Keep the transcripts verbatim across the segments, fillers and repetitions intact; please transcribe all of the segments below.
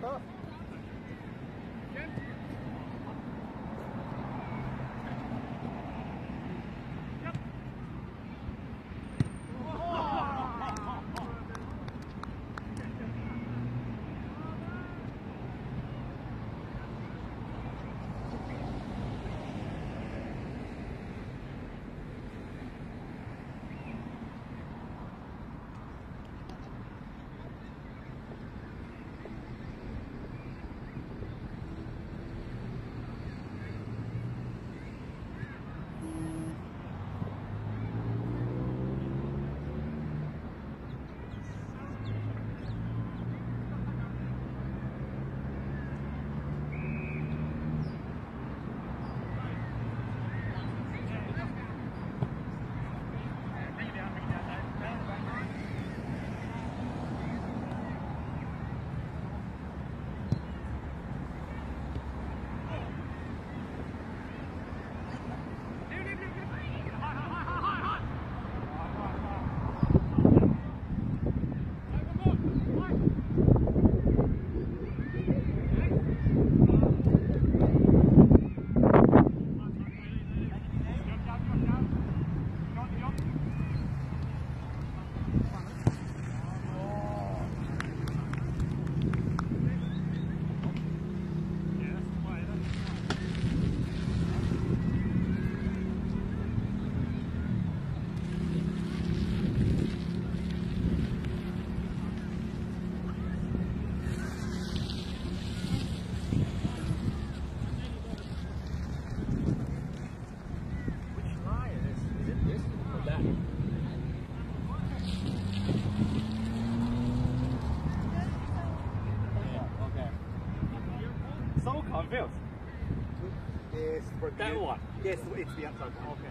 kind of tough. Yes, that one. Yes, it's the outside one. Okay.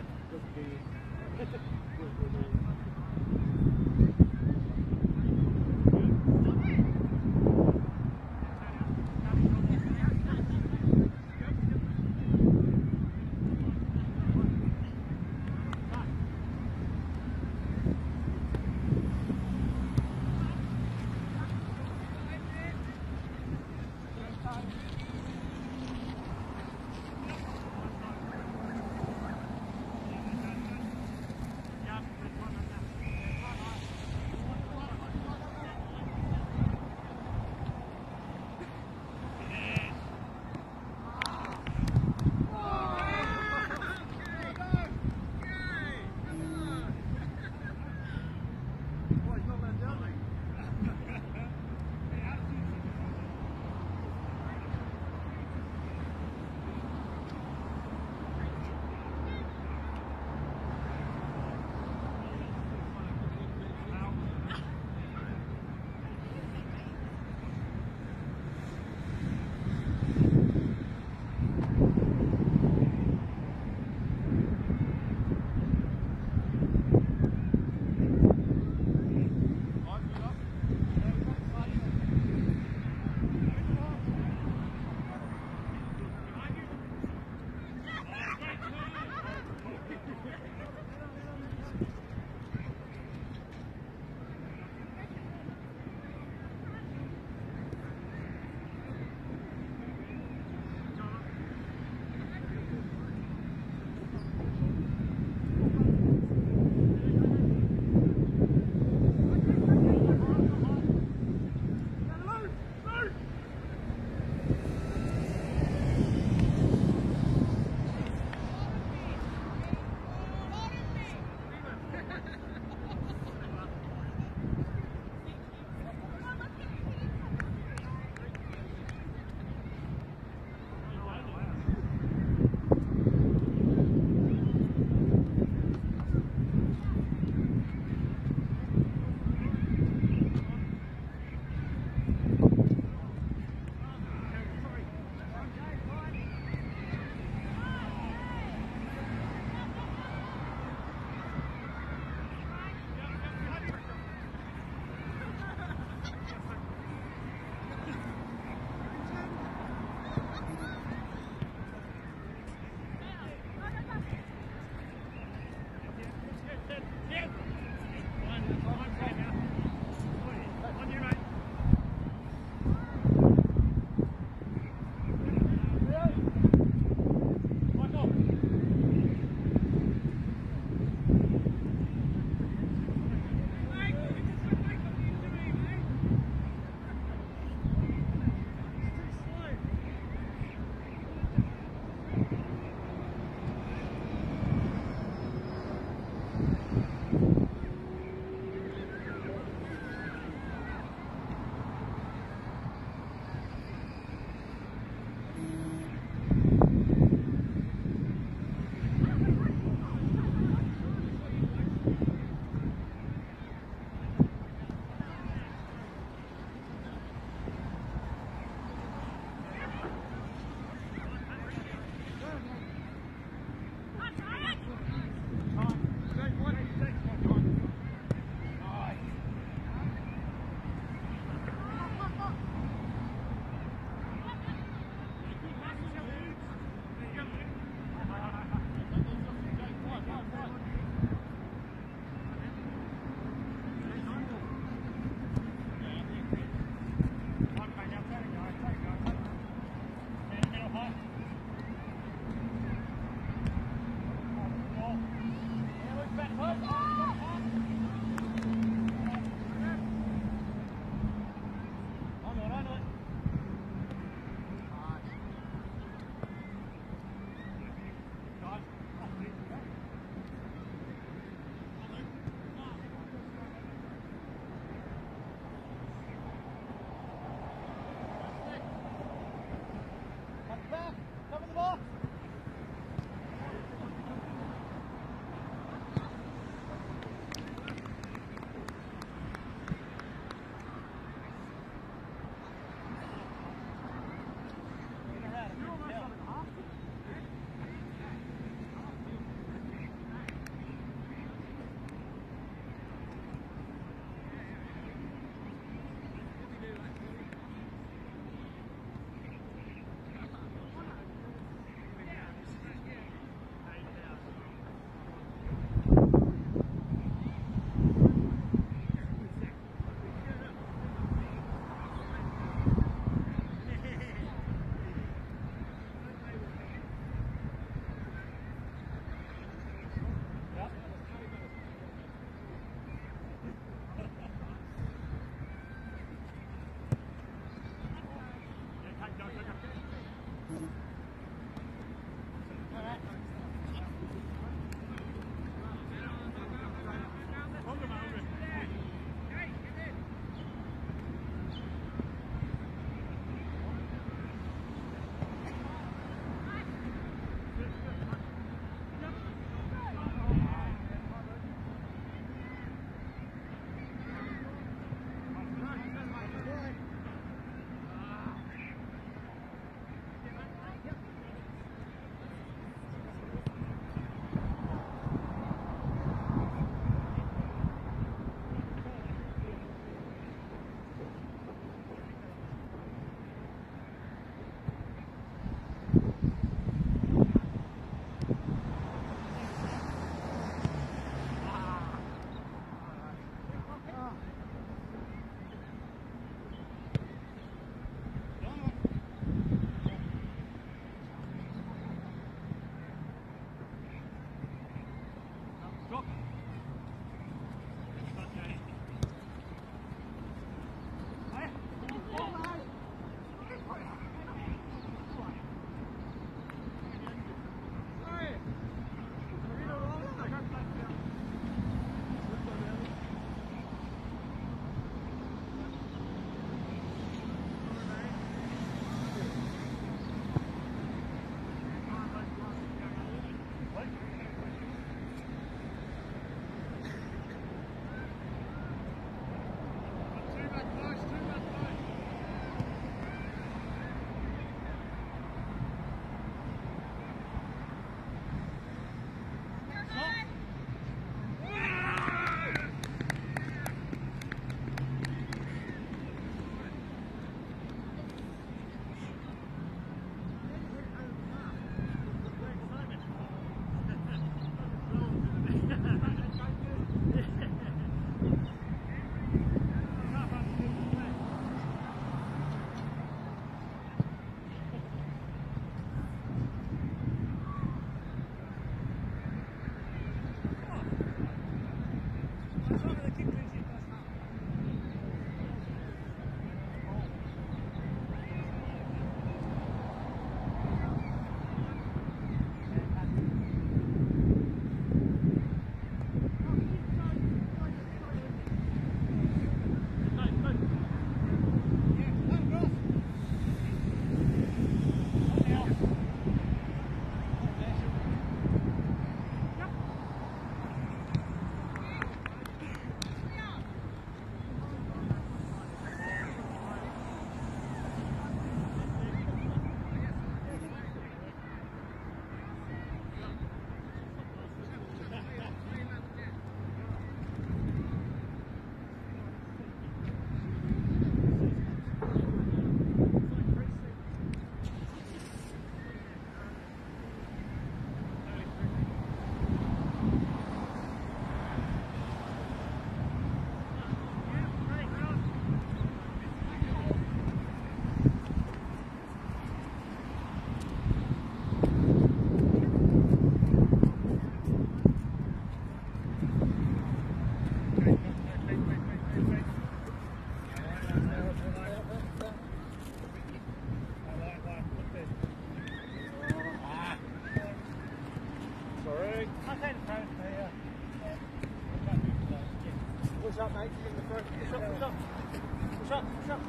Shut, shut.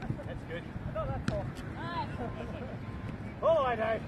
That's good. No, that's all. Oh, I know.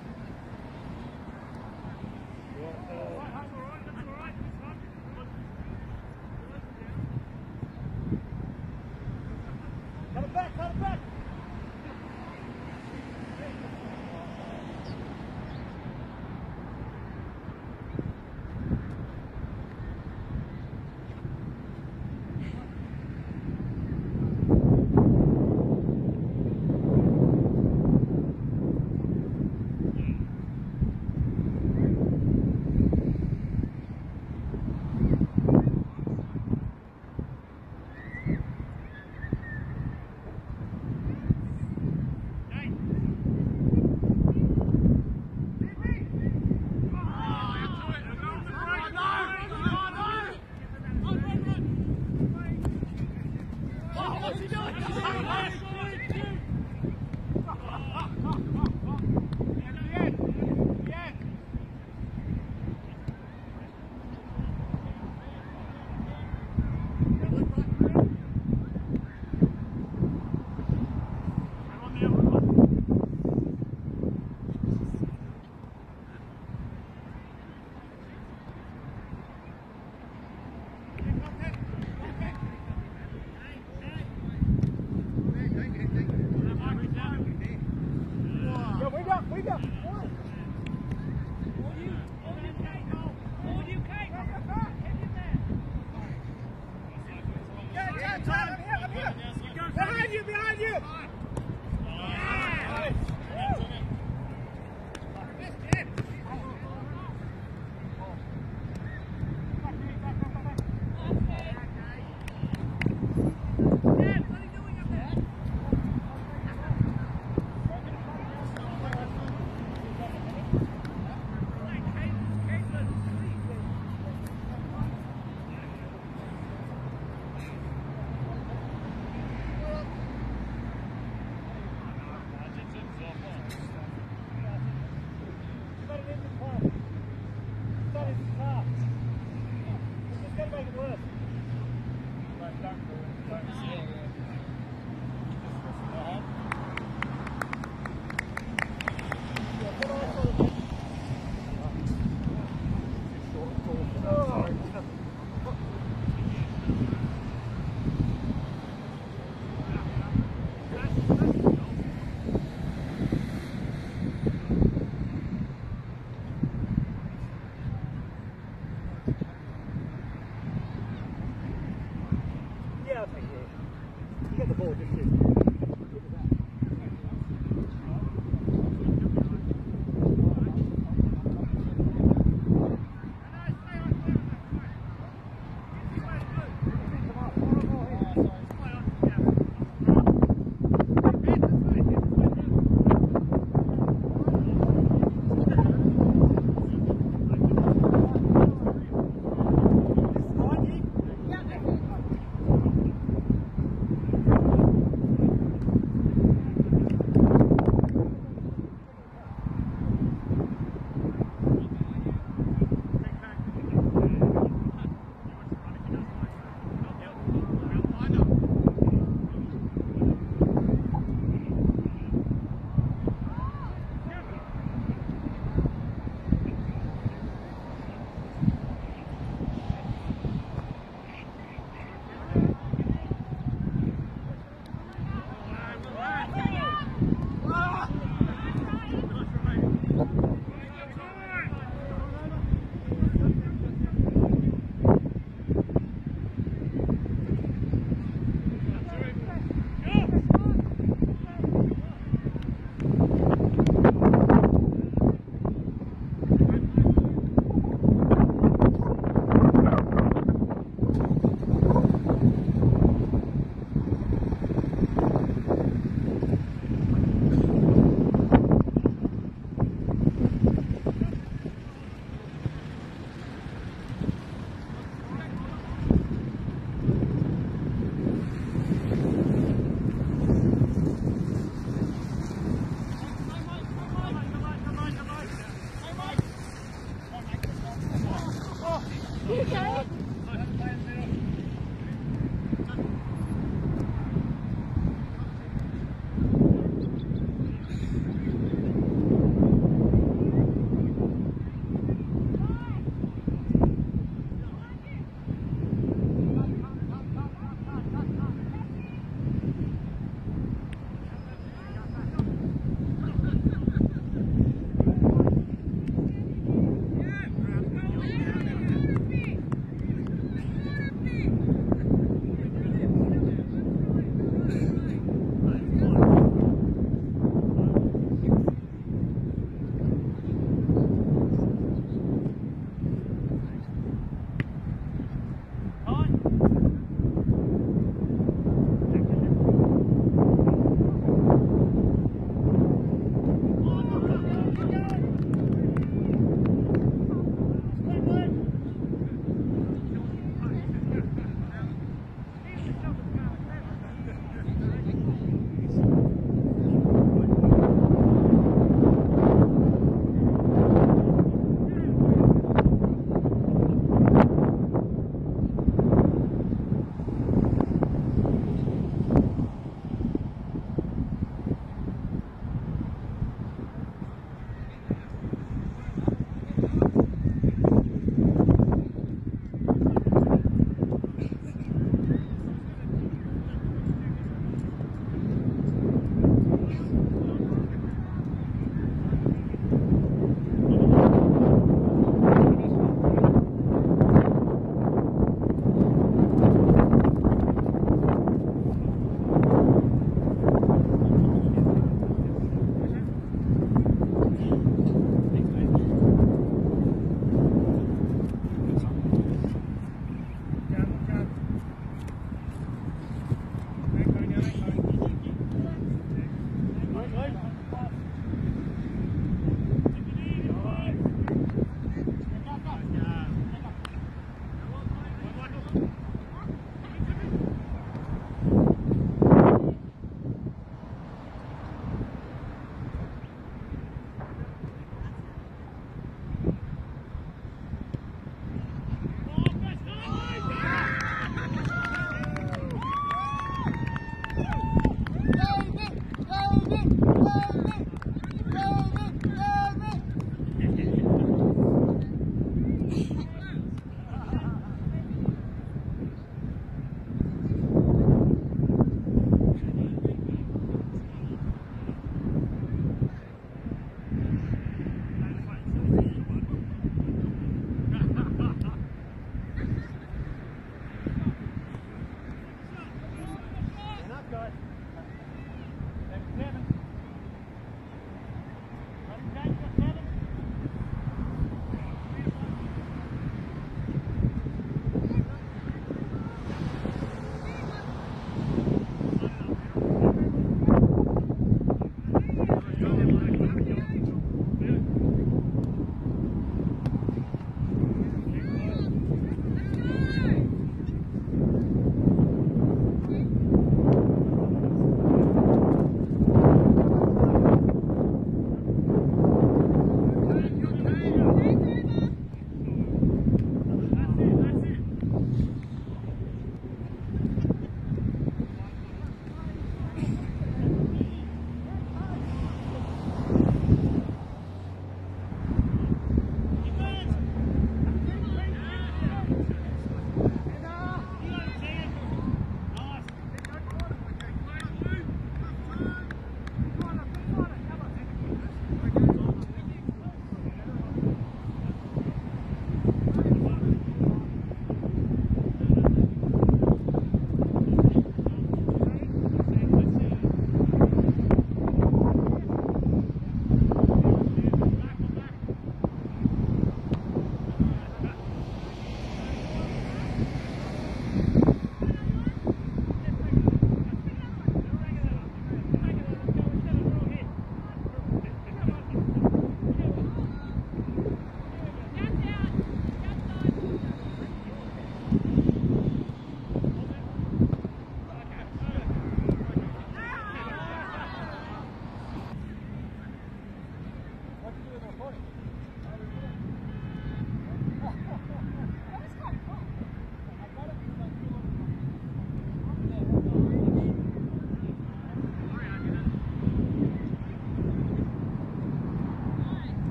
Okay.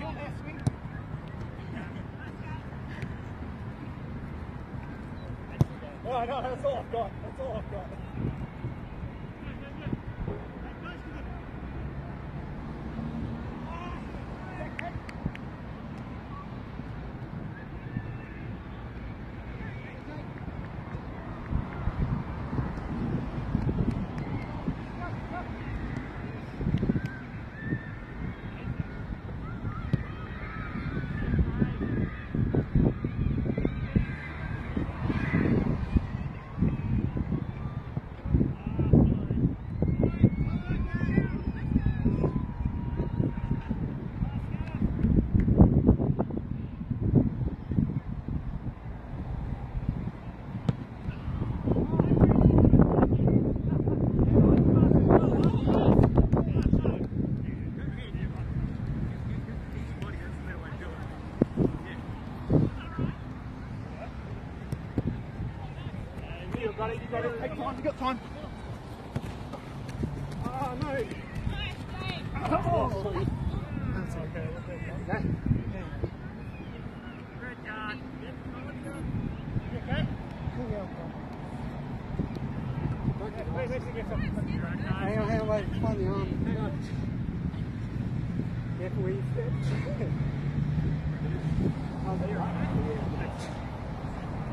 No, no, that's all I've got. That's all I've got. You've got time. Oh, no. Nice, oh, sorry. That's okay. That's okay. Good job. You okay? Yeah, I'm fine. Wait, wait till you get something. Hang on, hang on, wait. Find the arm. Hang on. Careful where you step. Oh, there you are. Oh,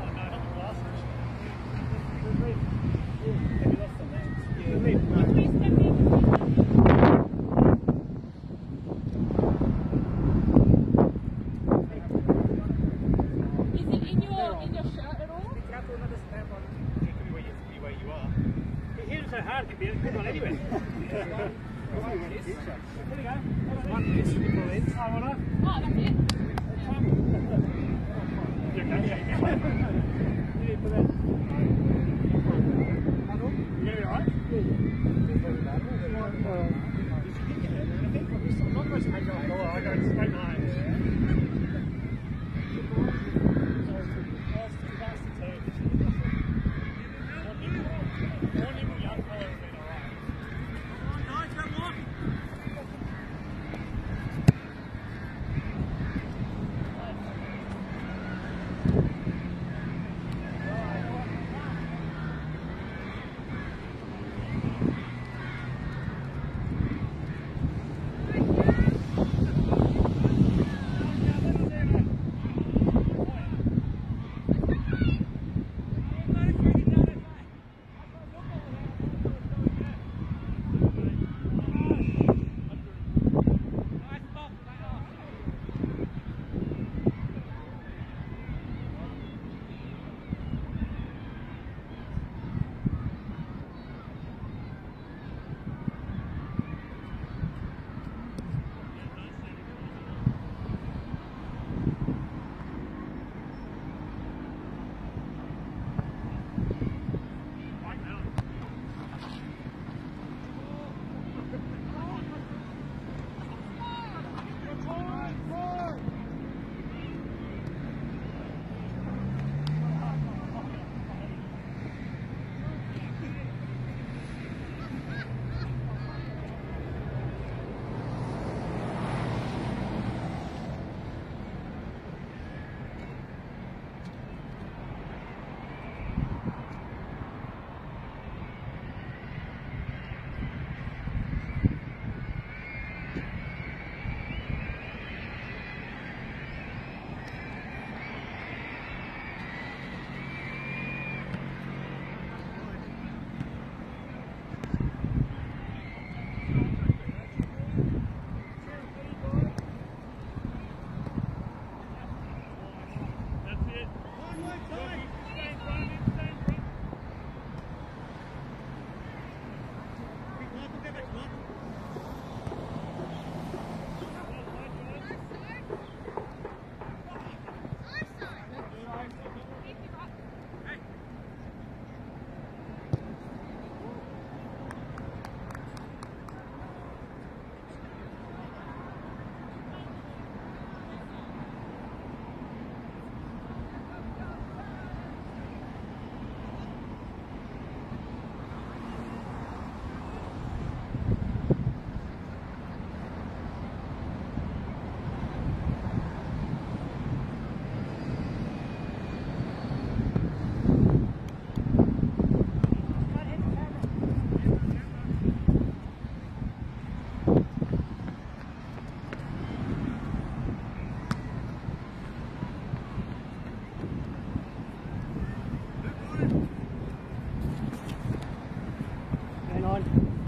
no, I don't want to last this. Have you lost the legs? Yeah, leave. No. want.